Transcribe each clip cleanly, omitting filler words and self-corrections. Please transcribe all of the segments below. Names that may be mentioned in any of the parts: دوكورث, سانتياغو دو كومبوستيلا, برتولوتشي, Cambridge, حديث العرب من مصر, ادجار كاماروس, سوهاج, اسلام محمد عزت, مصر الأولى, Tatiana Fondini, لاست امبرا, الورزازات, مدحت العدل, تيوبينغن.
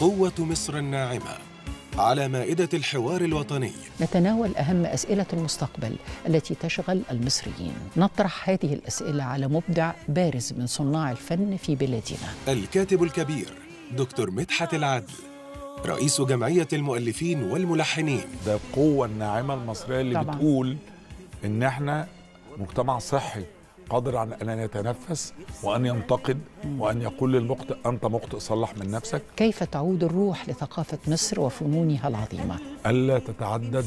قوة مصر الناعمة على مائدة الحوار الوطني. نتناول أهم أسئلة المستقبل التي تشغل المصريين. نطرح هذه الأسئلة على مبدع بارز من صناع الفن في بلادنا. الكاتب الكبير دكتور مدحت العدل، رئيس جمعية المؤلفين والملحنين. ده القوة الناعمة المصرية اللي طبعا بتقول إن احنا مجتمع صحي قادر على أن يتنفس وأن ينتقد وأن يقول للمخطئ أنت مخطئ صلح من نفسك. كيف تعود الروح لثقافة مصر وفنونها العظيمة؟ ألا تتعدد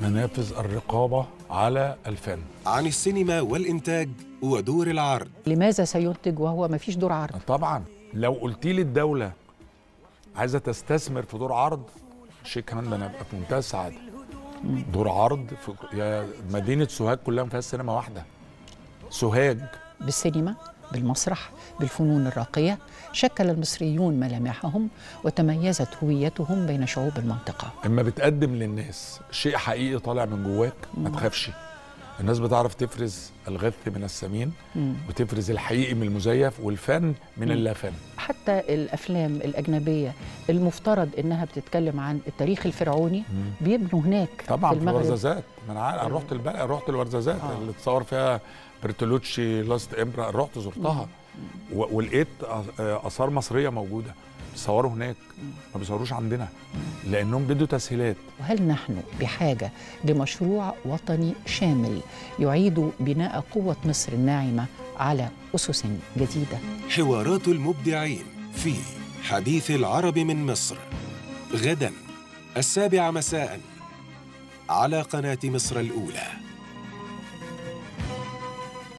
منافذ الرقابة على الفن. عن السينما والإنتاج ودور العرض. لماذا سينتج وهو ما فيش دور عرض؟ طبعا لو قلتي للدولة عايزة تستثمر في دور عرض، شيء كمان ده أنا أبقى في منتهى السعادة. دور عرض في مدينة سوهاج كلها ما فيهاش سينما واحدة. سوهاج بالسينما، بالمسرح، بالفنون الراقية شكل المصريون ملامحهم وتميزت هويتهم بين شعوب المنطقة. اما بتقدم للناس شيء حقيقي طالع من جواك ما تخافش. الناس بتعرف تفرز الغث من السمين وتفرز الحقيقي من المزيف والفن من اللافن. حتى الأفلام الأجنبية المفترض إنها بتتكلم عن التاريخ الفرعوني بيبنوا هناك طبعا في الورزازات. أنا رحت البلد، رحت الورزازات اللي اتصور فيها برتولوتشي لاست امبرا، رحت زرتها ولقيت آثار مصرية موجودة بيصوروا هناك ما بيصوروش عندنا لأنهم بدوا تسهيلات. وهل نحن بحاجة لمشروع وطني شامل يعيد بناء قوة مصر الناعمة على أسس جديدة؟ حوارات المبدعين في حديث العرب من مصر، غدا 19:00 مساء على قناة مصر الأولى.